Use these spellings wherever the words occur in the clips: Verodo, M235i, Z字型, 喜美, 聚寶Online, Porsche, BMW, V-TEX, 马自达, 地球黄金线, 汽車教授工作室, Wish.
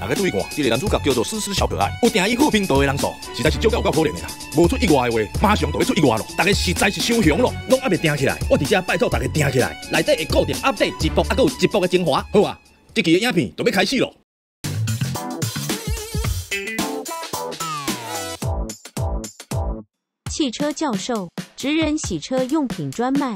大家注意看，这个男主角叫做思思小可爱，有定义好评道的人数实在是少到有够可怜的啦。无出意外的话，马上就会出意外咯。大家实在是伤熊咯，拢还袂定起来。我伫遮拜托大家定起来，内底会固定 update 一部，还佫有一部的精华。好啊，这期的影片就要开始咯。 汽车教授，职人洗车用品专卖。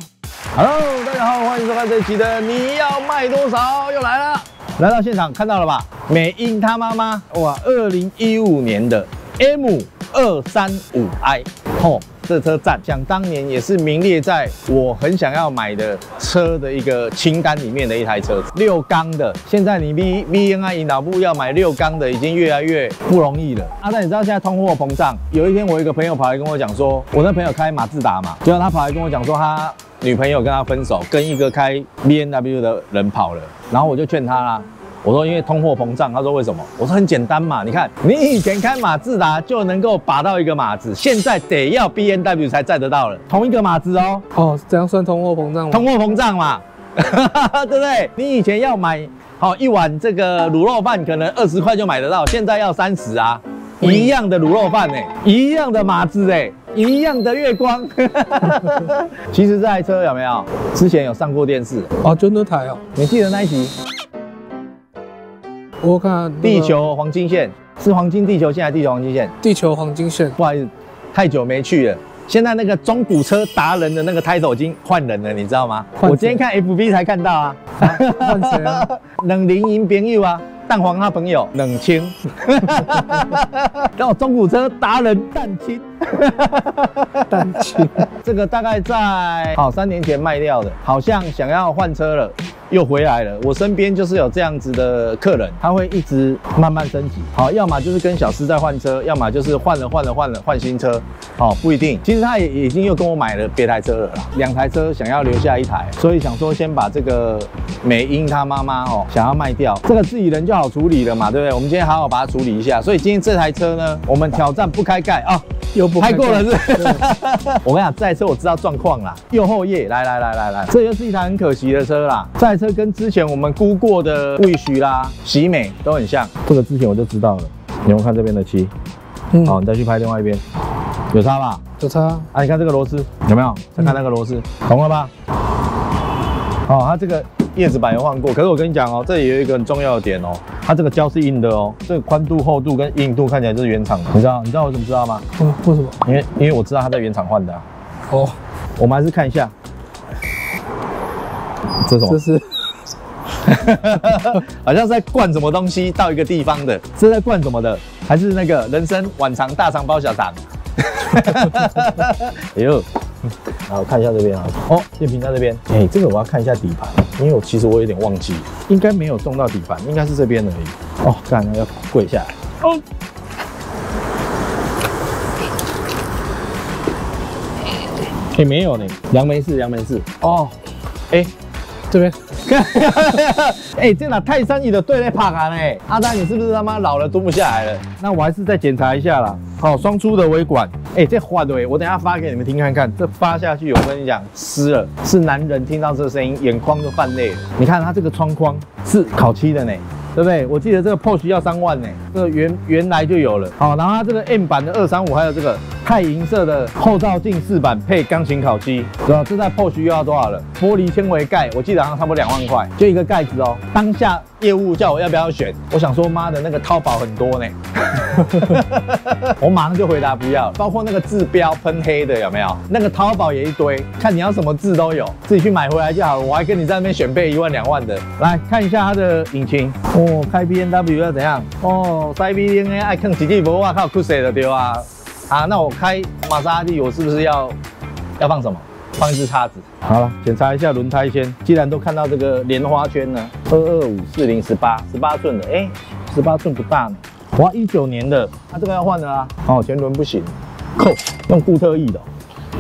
Hello， 大家好，欢迎收看这期的你要卖多少又来了。来到现场看到了吧？美英他妈妈哇，2015年的 M235i， 吼、哦，这车赞，想当年也是名列在我很想要买的车的一个清单里面的一台车子，6缸的。现在你 VNI 引导部要买6缸的，已经越来越不容易了。啊，但你知道现在通货膨胀？有一天我一个朋友跑来跟我讲说，我那朋友开马自达嘛，结果他跑来跟我讲说他女朋友跟他分手，跟一个开 BMW 的人跑了。然后我就劝他啦。 我说因为通货膨胀，他说为什么？我说很简单嘛，你看你以前开马自达就能够拔到一个马子，现在得要 BMW 才载得到了，同一个马子哦。哦，这样算通货膨胀吗？通货膨胀嘛，对不对？你以前要买好、哦、一碗这个卤肉饭，可能20块就买得到，现在要30啊，一样的卤肉饭哎、欸，一样的马子哎、欸。 一样的月光，其实这台车有没有之前有上过电视？哦，就那台哦，你记得那一集？我看、地球黄金线是黄金地球线还是地球黄金线？地球黄金线，不好意思，太久没去了。现在那个中古车达人的那个 title 已经换人了，你知道吗？我今天看 FB 才看到啊，换谁啊？冷林银边友啊。 蛋黄他朋友冷清，然后中古车达人蛋清，蛋清，这个大概在好3年前卖掉的，好像想要换车了，又回来了。我身边就是有这样子的客人，他会一直慢慢升级。好，要么就是跟小师在换车，要么就是换了换新车。好，不一定。其实他也已经又跟我买了别台车了啦，2台车想要留下1台，所以想说先把这个美英他妈妈哦想要卖掉，这个自己人就 好处理了嘛，对不对？我们今天好好把它处理一下。所以今天这台车呢，我们挑战不开盖啊，又不开过了是？我跟你讲，这台车我知道状况啦。右后叶，来，这就是一台很可惜的车啦。这台车跟之前我们估过的Wish啦、喜美都很像。这个之前我就知道了。你们看这边的漆，嗯，好，你再去拍另外一边，有差吧？有差啊！你看这个螺丝有没有？再看那个螺丝，懂了吧？哦，它这个。 叶子板有换过，可是我跟你讲哦，这里有一个很重要的点哦，它这个胶是硬的哦，这个宽度、厚度跟硬度看起来就是原厂的，你知道我怎么知道吗？嗯，为什么？因为我知道它在原厂换的、啊。哦，我们还是看一下，这什么？这是，好像是在灌什么东西到一个地方的，是在灌什么的？还是那个人参晚肠、大肠包小肠？哎呦！ 好，我看一下这边啊。哦，电瓶在这边。哎、欸，这个我要看一下底盘，因为其实我有点忘记，应该没有动到底盘，应该是这边而已。哦，干，要跪下来。哦。哎、欸，没有呢，杨梅事。哦，哎、欸，这边。哎欸，这哪泰山你的对嘞爬啊呢？阿丹，你是不是他妈老了蹲不下来了？那我还是再检查一下啦。好、哦，双出的尾管。 哎、欸，这话对，我等一下发给你们听看看。这发下去，我跟你讲，湿了，是男人听到这声音，眼眶都泛泪了。你看它这个窗框是烤漆的呢，对不对？我记得这个 Porsche 要3万呢，这个原来就有了。好，然后它这个 M 版的235，还有这个钛银色的后照镜4版配钢琴烤漆，对吧？这在 Porsche 又要多少了？玻璃纤维盖，我记得好像差不多2万块，就一个盖子哦。当下业务叫我要不要选，我想说妈的那个淘宝很多呢。我马上就回答不要，包括那个字标喷黑的有没有？那个淘宝也一堆，看你要什么字都有，自己去买回来就好了。我还跟你在那边选配1万2万的，来看一下它的引擎哦，开 BMW 要怎样？哦，塞 VNI 爱看几句不哇靠，酷死了对啊！啊，那我开玛莎拉蒂，我是不是要放什么？ 放一支叉子。好了，检查一下轮胎先。既然都看到这个莲花圈呢，225/4018，18寸的，哎，18寸不大呢。哇，19年的，它这个要换了啊。哦，前轮不行，扣用固特异的。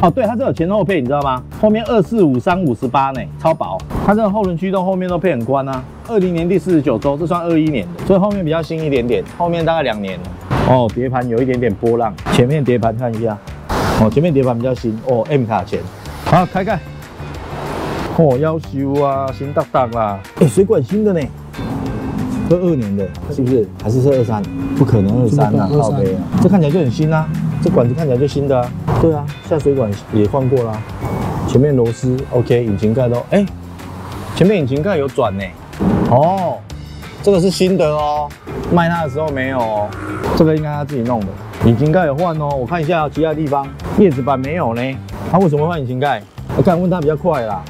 哦，对，它这有前后配，你知道吗？后面245/358呢，超薄。它这个后轮驱动后面都配很宽啊。20年第49周，这算21年的，所以后面比较新一点点，后面大概2年了。哦，碟盘有一点点波浪，前面碟盘看一下。哦，前面碟盘比较新。哦 ，M 卡钳。 好，开盖。哦，夭寿啊，新搭搭啦。哎、欸，水管新的呢。22年的是不是？还是23？不可能23啊，靠北啊！这看起来就很新啊，这管子看起来就新的啊。对啊，下水管也换过啦，前面螺丝 OK， 引擎盖都哎、欸，前面引擎盖有转呢、欸。哦，这个是新的哦，卖它的时候没有哦。这个应该他自己弄的，引擎盖有换哦。我看一下其他地方，叶子板没有呢。他为什么换引擎盖？我看问他比较快啦。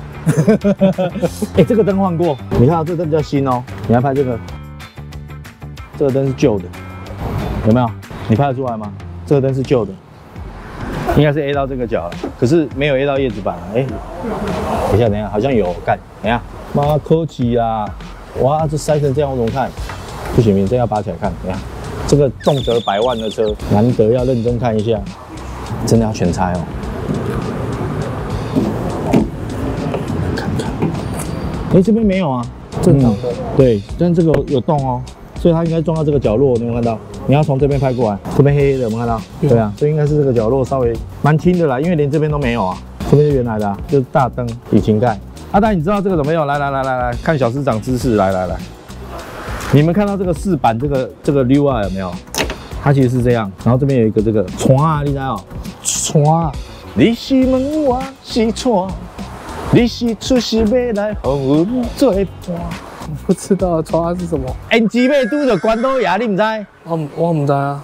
哎，这个灯换过，你看这灯比较新哦。你来拍这个，这个灯是旧的，有没有？你拍得出来吗？这个灯是旧的，应该是 A 到这个角了，可是没有 A 到叶子板了。哎，等一下，好像有干，等一下，妈科技啊！哇，这塞成这样我怎么看？不行，你这要拔起来看，等一下。这个动辄100万的车，难得要认真看一下，真的要全拆哦。看看，哎，这边没有啊，正常的。对，但这个有洞哦，所以它应该撞到这个角落，你有没有看到？你要从这边拍过来，这边黑黑的，有没有看到？对啊，所以应该是这个角落稍微蛮轻的啦，因为连这边都没有啊，这边是原来的、啊，就是大灯、引擎盖。阿呆，你知道这个怎么用？来，看小市长知识，来。你们看到这个饰板，这个溜啊有没有？它其实是这样，然后这边有一个这个窗啊，你知道？窗，你是门，我是窗，你是出世要来红云做伴。不知道窗是什么？因姊妹拄着关刀牙，你唔知？我唔知啊。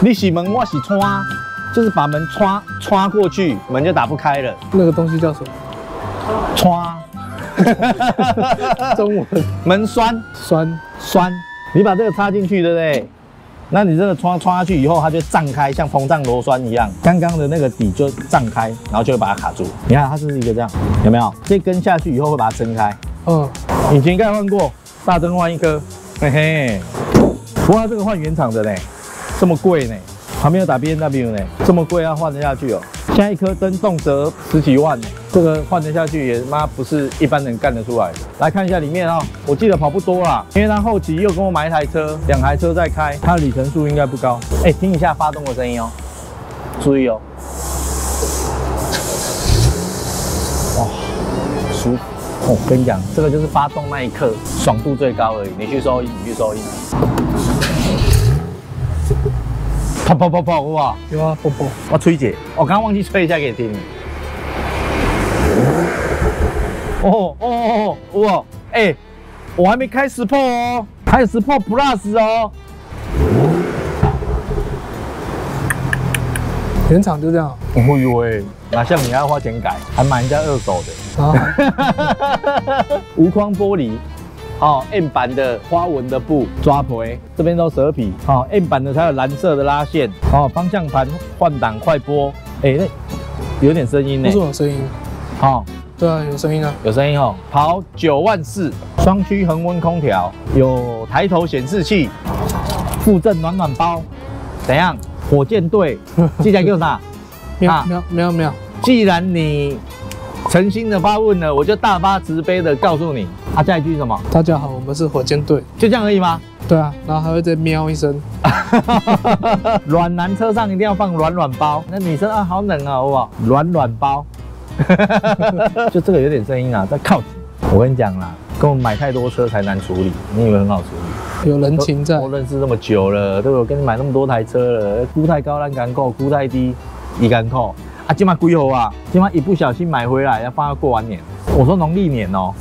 你是门，我是窗，就是把门窗过去，门就打不开了。那个东西叫什么？窗。中文门栓，你把这个插进去，对不对？那你这个穿下去以后，它就胀开，像膨胀螺栓一样。刚刚的那个底就胀开，然后就会把它卡住。你看它是不是一个这样？有没有？这根下去以后会把它撑开。嗯，引擎盖换过，大灯换一颗，嘿嘿。不过它这个换原厂的呢，这么贵呢，旁边有打 BMW 呢，这么贵要换得下去哦。现在一颗灯动辄10几万呢。这个换得下去也妈不是一般人干得出来的。来看一下里面哦，我记得跑不多啦，因为他后期又跟我买一台车，2台车在开，它的里程数应该不高。哎，听一下发动的声音哦，注意哦。哇，舒服！我跟你讲，这个就是发动那一刻爽度最高而已。你去收音。啪啪啪啪，有啊，有啊，啪啪。我吹姐，我刚忘记吹一下给你听。哦，哇！哎，我还没开10Pro哦，还有10Pro Plus 哦。原厂就这样。哎呦喂，哪像你还要花钱改，还买人家二手的。啊！无框玻璃，哦 ，M 版的花纹的布抓皮，这边都蛇皮。哦 ，M 版的才有蓝色的拉线。哦，方向盘换挡快拨。哎，那有点声音呢。不是有声音。好。对啊，有声音啊，有声音哦。跑94000，双区恒温空调，有抬头显示器，附赠暖包，怎样？火箭队，接下来给我啥？没有。既然你诚心的发问了，我就大发慈悲的告诉你，下一句什么？大家好，我们是火箭队，就这样而已吗？对啊，然后还会再喵一声。暖男车上一定要放暖包，那女生啊，好冷啊，好不好？暖包。就这个有点声音啊，在靠近。我跟你讲啦，跟我们买太多车才难处理，你以为很好处理？有人情在。我认识这么久了，对不对？我跟你买那么多台车了，估太高难敢扣，估太低也敢扣啊！今嘛几号啊？今嘛一不小心买回来要放到过完年。我说农历年哦，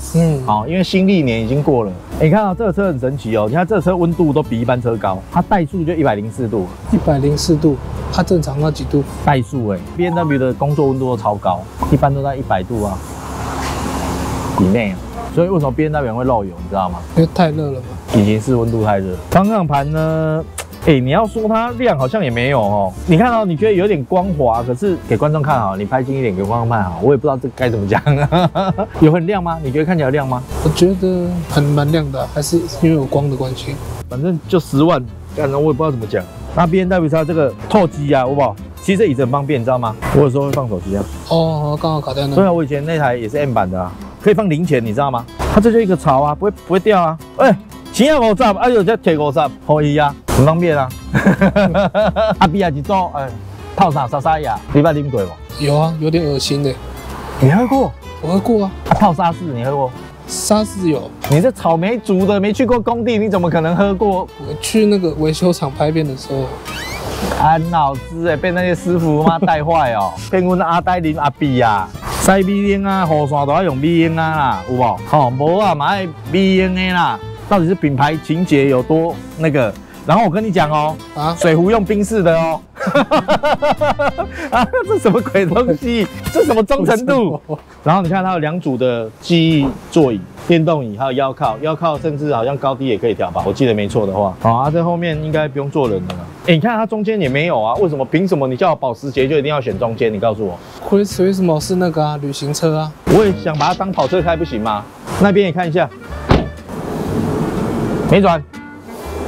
好，因为新历年已经过了。你看啊，这个车很神奇哦，你看这车温度都比一般车高，它怠速就104度。104度。它正常要几度？怠速哎 ，BMW 的工作温度都超高，一般都在100度啊以内啊。所以为什么 BMW 会漏油，你知道吗？因为太热了嘛。已经是温度太热。方向盘呢？哎，你要说它亮好像也没有哦。你看到你觉得有点光滑，可是给观众看好，你拍近一点给观众看好。我也不知道这该怎么讲。有很亮吗？你觉得看起来亮吗？我觉得蛮亮的，还是因为有光的关系。反正就10万，反正我也不知道怎么讲。那 BMW 它这个透机啊，好不好？其实这椅子很方便，你知道吗？我有时候会放手机啊。哦，刚好卡在那。对啊，我以前那台也是 M 版的啊，可以放0钱，你知道吗？它这就一个槽啊，不会掉啊。哎，钱50，哎呦，这50，可以啊，很方便啊。阿比亚一组，哎，套啥沙呀？你捌啉过吗？有啊，有点恶心的。你喝过？我喝过啊。泡沙士你喝过？ 340有。你这草莓族的，没去过工地，你怎么可能喝过？我去那个维修厂拍片的时候。 安老师哎，被那些师傅妈带坏哦，骗阮阿呆啉阿啤啊，塞米烟啊，雨伞都要用米烟啊啦，有无？吼、哦，无啊，嘛要米烟的啦。到底是品牌情节有多那个？然后我跟你讲哦，啊，水壶用冰式的哦，啊，这什么鬼东西？这什么忠诚度？然后你看它有两组的记忆座椅。 电动椅还有腰靠，腰靠甚至好像高低也可以调吧，我记得没错的话。好、哦、啊，这后面应该不用坐人了。哎，你看它中间也没有啊，为什么？凭什么你叫我保时捷就一定要选中间？你告诉我，为什么是那个啊？旅行车啊？我也想把它当跑车开，不行吗？那边也看一下，没转，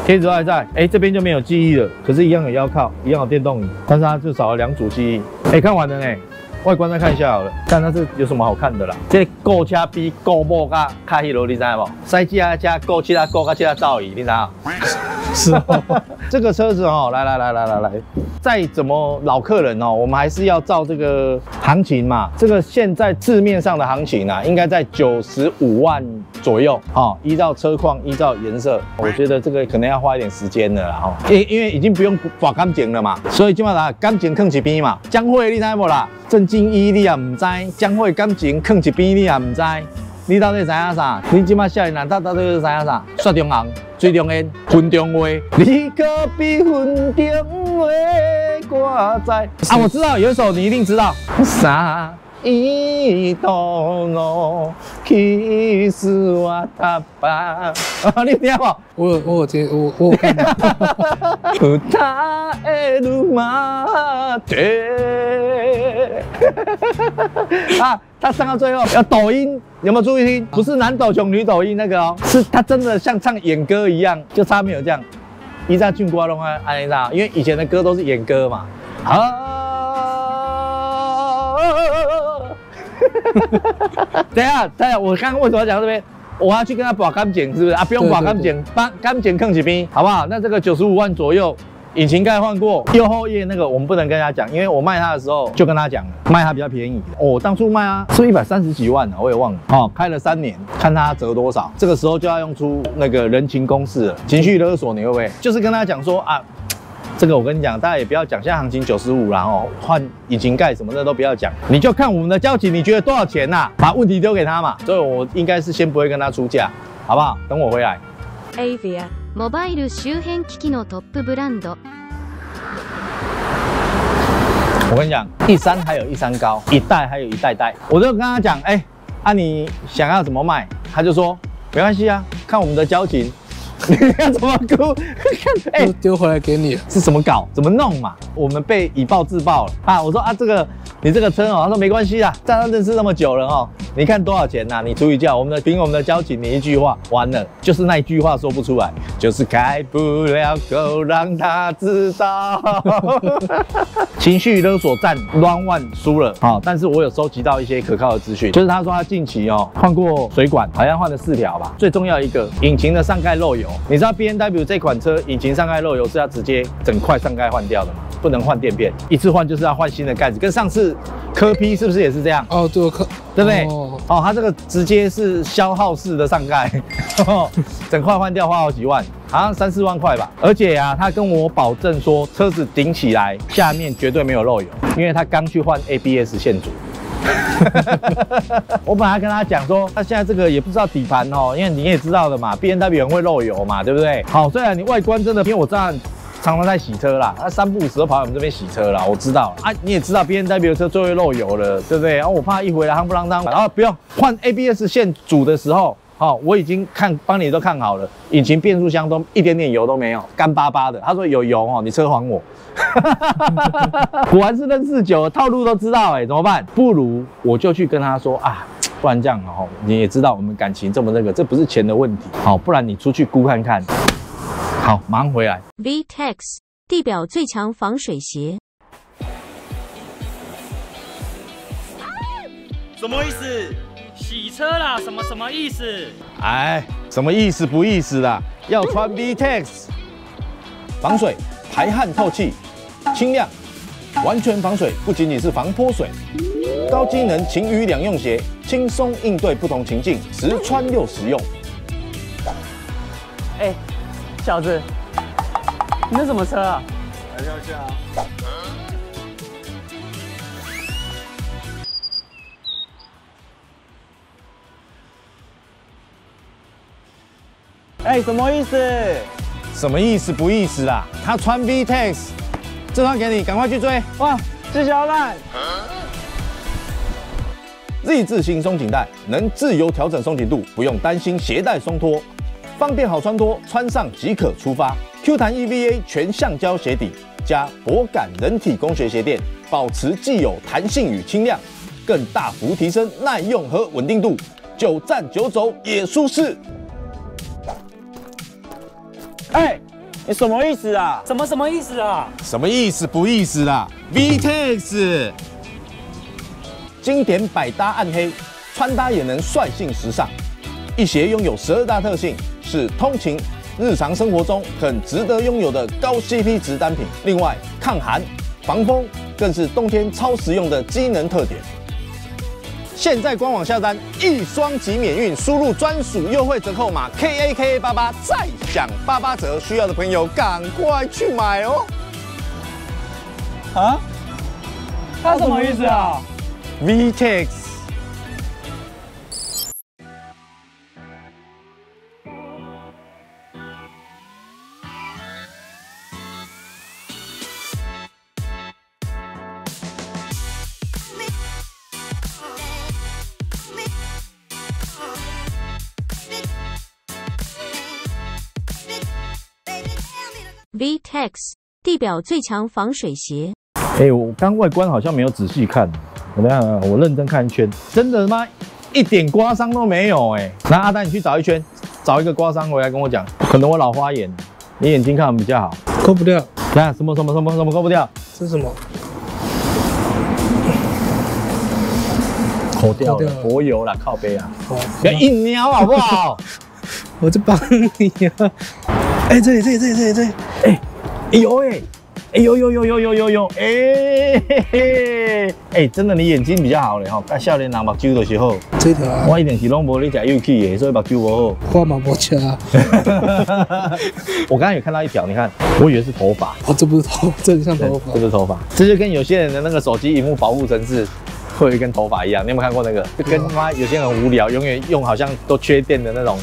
贴纸还在。哎，这边就没有记忆了，可是一样有腰靠，一样有电动椅，但是它就少了两组记忆。哎，看完了呢。 外观再看一下好了，看它是有什么好看的啦。这购车比购某甲开迄落，你知无？塞几啊加购其他购甲其他造诣，你知道？是哦，这个车子哦，来，再怎么老客人哦，我们还是要照这个行情嘛。这个现在市面上的行情啊，应该在95万左右哦。依照车况，依照颜色，我觉得这个可能要花一点时间了啦。哦，因为已经不用刮感情了嘛，所以今晚啦感情放一边嘛。江惠你知无啦？ 正经伊你也唔知，将会感情放一边你也唔知，你到底知影啥？你即马少年人到底知影啥？雪中红，水中烟，云中花，你可比云中花我知。啊，我知道有一首你一定知道。啥？伊多我 kiss 我大把。你有听无？我有看到。他的路马蹄。啊，他上到最后要抖音，有没有注意听？不是男抖熊女抖音那个哦，是他真的像唱演歌一样，就差没有这样。一扎俊瓜龙啊，安一扎，因为以前的歌都是演歌嘛。啊！等一下，我刚刚为什么讲这边？ 我要去跟他保钢剪，是不是啊？不用保钢剪，把钢剪坑几边，好不好？那这个95万左右，引擎盖换过，右后叶那个我们不能跟他讲，因为我卖他的时候就跟他讲了，卖他比较便宜。我、哦、当初卖啊，是130几万啊，我也忘了。哦，开了3年，看他折多少，这个时候就要用出那个人情公式了，情绪勒索你会不会？就是跟他讲说啊。 这个我跟你讲，大家也不要讲，现在行情95啦哦，换引擎盖什么的都不要讲，你就看我们的交集，你觉得多少钱呐？把问题丢给他嘛。所以我应该是先不会跟他出价，好不好？等我回来。Avia Mobile 周辺機器のトップブランド。我跟你讲，一山还有一山高，一代还有一代代。我就跟他讲，哎，啊你想要怎么卖？他就说没关系啊，看我们的交集。 你要怎么哭？哎，丢回来给你了，是什么搞？怎么弄嘛？我们被以暴制暴了啊！我说啊，这个你这个车哦，他说没关系啦，在他认识那么久了哦，你看多少钱呐、啊？你除以价，我们的凭我们的交情，你一句话完了，就是那一句话说不出来，就是开不了口，让他知道。情绪勒索战，round 1输了啊、哦！但是我有收集到一些可靠的资讯，就是他说他近期哦换过水管，好像换了4条吧。最重要一个，引擎的上盖漏油。 你知道 BMW 这款车引擎上盖漏油是要直接整块上盖换掉的吗？不能换垫片，一次换就是要换新的盖子，跟上次柯 P 是不是也是这样？哦，对，对不对？哦，它这个直接是消耗式的上盖，整块换掉花好几万，好像3、4万块吧。而且啊，他跟我保证说，车子顶起来下面绝对没有漏油，因为他刚去换 ABS 线组。 我本来跟他讲说，他现在这个也不知道底盘哦，因为你也知道的嘛 ，BMW 很会漏油嘛，对不对？好，虽然你外观真的，因为我这样常常在洗车啦，他3不5时都跑我们这边洗车啦，我知道啊，你也知道 BMW 的车最会漏油了，对不对？然后我怕一回来夯不啷当，然后不用换 ABS 线组的时候。 好、哦，我已经看帮你都看好了，引擎变速箱都一点点油都没有，干巴巴的。他说有油哦，你车还我。果然是认识久了，套路都知道哎，怎么办？不如我就去跟他说啊，不然这样哦，你也知道我们感情这么那个，这不是钱的问题。好、哦，不然你出去估看看。好，马上回来。V-TEX 地表最强防水鞋。什么意思？ 洗车啦，什么意思？哎，什么意思不意思啦？要穿 V-TEX， 防水、排汗、透气、轻量，完全防水，不仅仅是防泼水，高机能晴雨两用鞋，轻松应对不同情境，实穿又实用。哎，小子，你那什么车啊？来跳下啊！哎，什么意思？什么意思？不意思啦！他穿 V-TEX， 这双给你，赶快去追！哇，这小烂！ Z 字型松紧带能自由调整松紧度，不用担心鞋带松脱，方便好穿脱，穿上即可出发。Q 弹 EVA 全橡胶鞋底加薄感人体工学鞋垫，保持既有弹性与轻量，更大幅提升耐用和稳定度，久站久走也舒适。哎，你什么意思啊？什么意思啊？什么意思？不意思啦 V-TEX。 经典百搭暗黑，穿搭也能率性时尚。一鞋拥有12大特性，是通勤、日常生活中很值得拥有的高 CP 值单品。另外，抗寒、防风，更是冬天超实用的机能特点。现在官网下单一双即免运，输入专属优惠折扣码 KAKA88再享88折，需要的朋友赶快去买哦！啊？他什么意思啊？ V-TEX 地表最强防水鞋。哎，我刚外观好像没有仔细看。 怎么样啊？我认真看一圈，真的吗？一点刮伤都没有哎、欸。那阿丹，你去找一圈，找一个刮伤回来跟我讲。可能我老花眼，你眼睛看比较好，抠不掉。那什么抠不掉？是什么？抠掉了，薄油啦，靠背啊。不要硬撩好不好？我在帮你啊。哎、欸，这里。哎、欸，有哎、欸。 哎呦呦呦呦呦呦呦！哎嘿嘿！哎，真的你眼睛比较好嘞吼，甲少年人目睭的时候，这条啊，我一定是拢无你食油气的，所以目睭无好。我嘛无吃啊。我刚刚有看到一条，你看，我以为是头发。哦，这不是头，这像头发。这是头发，这就跟有些人的那个手机屏幕保护层次会跟头发一样，你有没有看过那个？就跟妈有些人很无聊，永远用好像都缺电的那种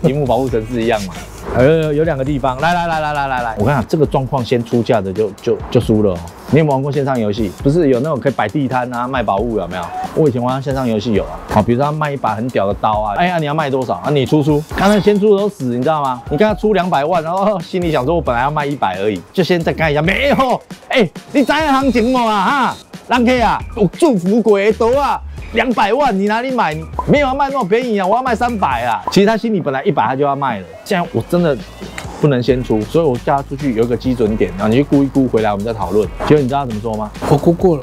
屏幕保护层次一样嘛。 有两个地方，来，我跟你讲，这个状况先出价的就输了、哦。你有没有玩过线上游戏？不是有那种可以摆地摊啊、卖宝物有没有？我以前玩线上游戏有啊，好，比如说他卖一把很屌的刀啊，哎呀，你要卖多少啊？你出，刚才先出的都死，你知道吗？你刚才出200万，然后心里想说，我本来要卖100而已，就先再看一下，没有，哎，你知影行情无啊？哈，人客啊，有祝福过的刀啊。 200万，你哪里买？没有要卖那么便宜啊！我要卖300啊！其实他心里本来100他就要卖了，现在我真的不能先出，所以我叫他出去有一个基准点，然后你去估一估，回来我们再讨论。结果你知道他怎么说吗？我估过了。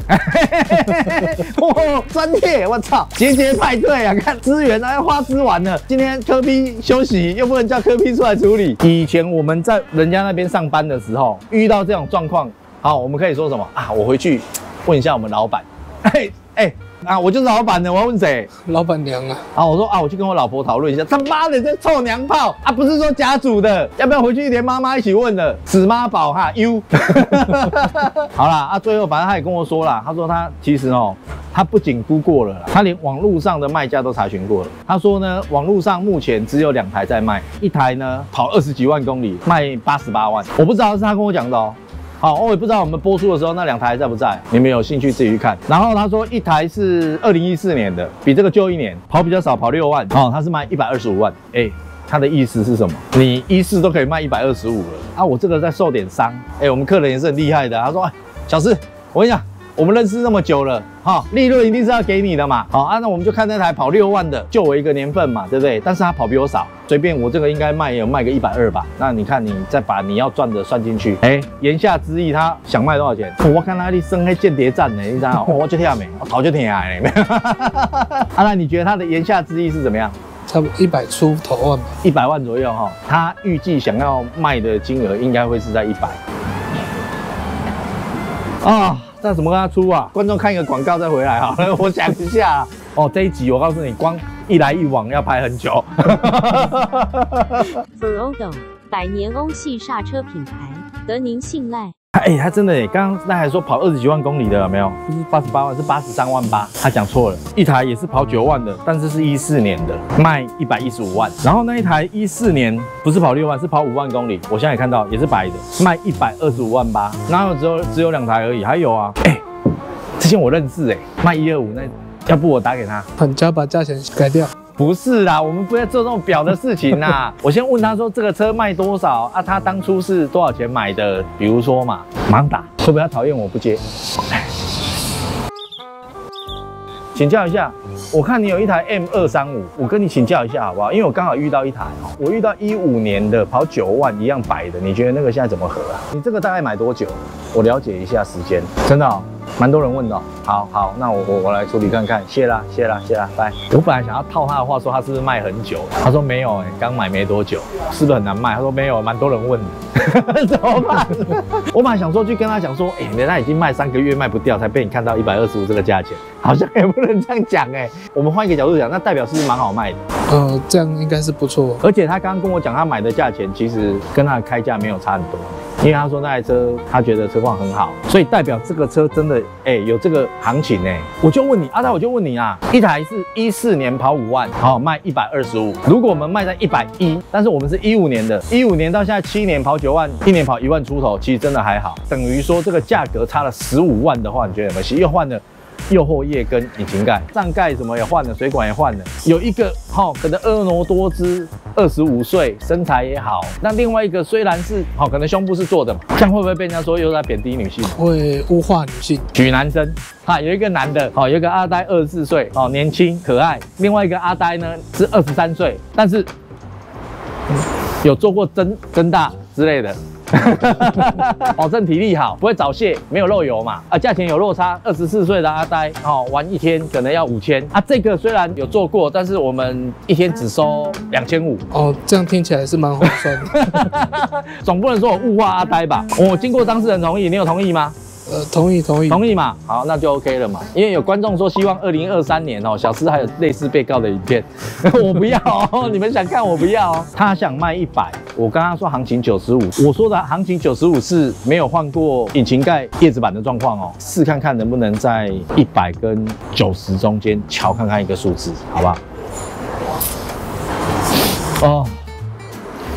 哇，专业！我操，节节派对啊！看资源啊，要花枝完了。今天柯 P 休息，又不能叫柯 P 出来处理。以前我们在人家那边上班的时候，遇到这种状况，好，我们可以说什么啊？我回去问一下我们老板。哎。啊，我就是老板的，我要问谁？老板娘啊！啊，我说啊，我去跟我老婆讨论一下。他妈的，这臭娘炮啊！不是说家族的，要不要回去连妈妈一起问了？死妈宝哈 ，you。好啦，啊，最后反正他也跟我说啦，他说他其实哦，他不仅估过了啦，他连网络上的卖家都查询过了。他说呢，网络上目前只有2台在卖，一台呢跑20几万公里，卖88万。我不知道是他跟我讲的哦。 好，我也不知道我们播出的时候那2台还在不在，你们有兴趣自己去看。然后他说一台是2014年的，比这个旧1年，跑比较少，跑6万。哦，他是卖125万。哎，他的意思是什么？你14都可以卖125了啊！我这个在受点伤。哎，我们客人也是很厉害的。他说，哎，小施，我跟你讲，我们认识那么久了，哈、哦，利润一定是要给你的嘛。好、哦、啊，那我们就看那台跑6万的，就我一个年份嘛，对不对？但是他跑比我少。 随便我这个应该卖也有卖个120吧，那你看你再把你要赚的算进去，哎，言下之意他想卖多少钱？我看他一生黑间谍战呢，你知道吗？我就跳没，我逃就天涯嘞。阿兰，你觉得他的言下之意是怎么样？差不多100出头万吧，100万左右哈、哦。他预计想要卖的金额应该会是在100。啊，那怎么跟他出啊？观众看一个广告再回来好了，我想一下。哦，这一集我告诉你，光一来一往要拍很久。Verodo 百年欧系刹车品牌，得您信赖。哎，他真的耶，刚刚那还说跑20几万公里的有没有？不是88万，是83.8万，他讲错了。一台也是跑9万的，但是是14年的，卖115万。然后那一台14年不是跑6万，是跑5万公里。我现在也看到，也是白的，卖125.8万。然后只有2台而已，还有啊，哎，之前我认识哎，卖125那，要不我打给他，很加把价钱改掉。 不是啦，我们不要做这种表的事情啦。我先问他说这个车卖多少啊？他当初是多少钱买的？比如说嘛，马上打，会不会他讨厌我不接？请教一下，我看你有一台 M235， 我跟你请教一下好不好？因为我刚好遇到一台哦，我遇到15年的跑9万一样白的，你觉得那个现在怎么合啊？你这个大概买多久？我了解一下时间，真的哦。 蛮多人问的、哦，好，那我来处理看看，谢啦，拜。我本来想要套他的话说他是不是卖很久，他说没有、欸，刚买没多久，是不是很难卖？他说没有，蛮多人问的，怎么办？我本来想说去跟他讲说，哎、欸，人家已经卖3个月卖不掉，才被你看到125这个价钱，好像也不能这样讲哎、欸。我们换一个角度讲，那代表是蛮好卖的，这样应该是不错。而且他刚刚跟我讲他买的价钱，其实跟他的开价没有差很多。 因为他说那台车他觉得车况很好，所以代表这个车真的有这个行情哎、欸。我就问你，阿泰，我就问你啊，一台是14年跑5万，好、哦、卖125。如果我们卖在110，但是我们是15年的，15年到现在7年跑9万，1年跑1万出头，其实真的还好。等于说这个价格差了15万的话，你觉得有没有戏？又换了。 右后叶跟引擎盖、上盖什么也换了，水管也换了。有一个可能婀娜多姿，25岁，身材也好。那另外一个虽然是可能胸部是做的嘛，这样会不会被人家说又在贬低女性？会污化女性。举男生哈，有一个男的，有一个阿呆24岁，年轻可爱；另外一个阿呆呢是23岁，但是有做过增大之类的。 保证体力好，不会早泄，没有漏油嘛？啊，价钱有落差。24岁的阿呆哦，玩1天可能要5000啊。这个虽然有做过，但是我们1天只收2500哦。这样听起来是蛮划算的，总不能说我物化阿呆吧？我经过当事人同意，你有同意吗？同意嘛。好，那就 OK 了嘛。因为有观众说希望2023年哦，小施还有类似被告的影片，我不要哦，你们想看我不要哦。他想卖100。 我刚刚说行情95，我说的行情95是没有换过引擎盖、叶子板的状况哦，试看看能不能在100跟90中间瞧看看一个数字，好不好？哦，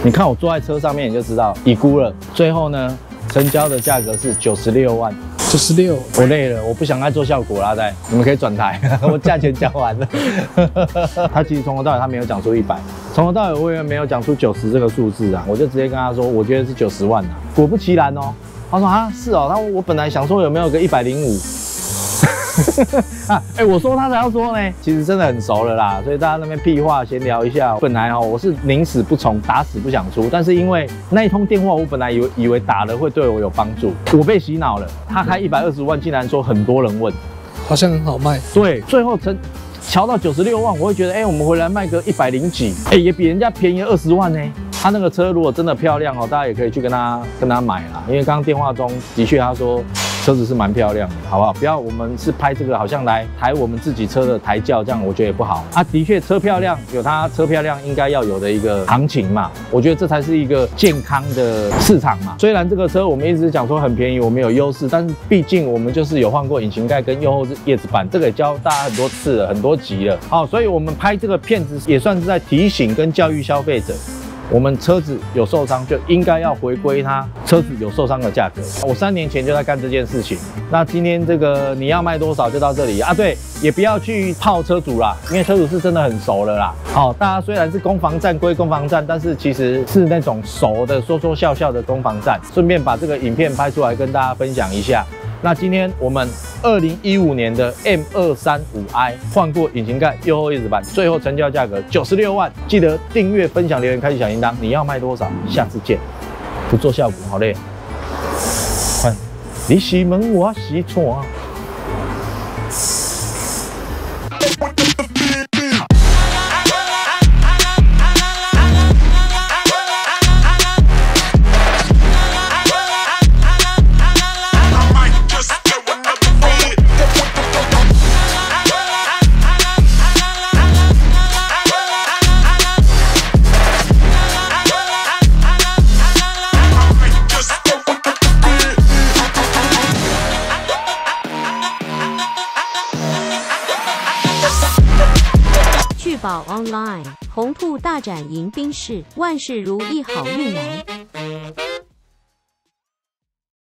你看我坐在车上面你就知道，已估了。最后呢，成交的价格是96万。 96，我累了，我不想再做效果啦，对，你们可以转台，我价钱讲完了。他其实从头到尾他没有讲出100，从头到尾我也没有讲出90这个数字啊，我就直接跟他说，我觉得是90万啊。果不其然哦，他说啊是哦，那我本来想说有没有个105。 啊，我说他才要说呢，其实真的很熟了啦，所以大家那边屁话闲聊一下。本来我是宁死不从，打死不想出，但是因为那一通电话，我本来以为打了会对我有帮助，我被洗脑了。他开120万，竟然说很多人问，好像很好卖。对，最后瞧到96万，我会觉得，我们回来卖个100几，也比人家便宜20万呢。 他那个车如果真的漂亮哦，大家也可以去跟他买啦。因为刚刚电话中的确他说车子是蛮漂亮的，好不好？不要我们是拍这个好像来抬我们自己车的抬轿，这样我觉得也不好。啊，的确车漂亮有它车漂亮应该要有的一个行情嘛，我觉得这才是一个健康的市场嘛。虽然这个车我们一直讲说很便宜，我们有优势，但是毕竟我们就是有换过引擎盖跟右后叶子板，这个也教大家很多次了，很多集了。好，所以我们拍这个片子也算是在提醒跟教育消费者。 我们车子有受伤，就应该要回归它车子有受伤的价格。我3年前就在干这件事情。那今天这个你要卖多少就到这里啊？对，也不要去泡车主啦，因为车主是真的很熟了啦。好，大家虽然是攻防战归攻防战，但是其实是那种熟的说说笑笑的攻防战。顺便把这个影片拍出来跟大家分享一下。那今天我们2015年的 M235i 换过引擎盖、右后叶子板，最后成交价格96万。记得订阅、分享、留言、开启小铃铛。你要卖多少？下次见。不做效果，好累。快，你洗门，我洗窗。宝 online 红兔大展迎宾市，万事如意好运来。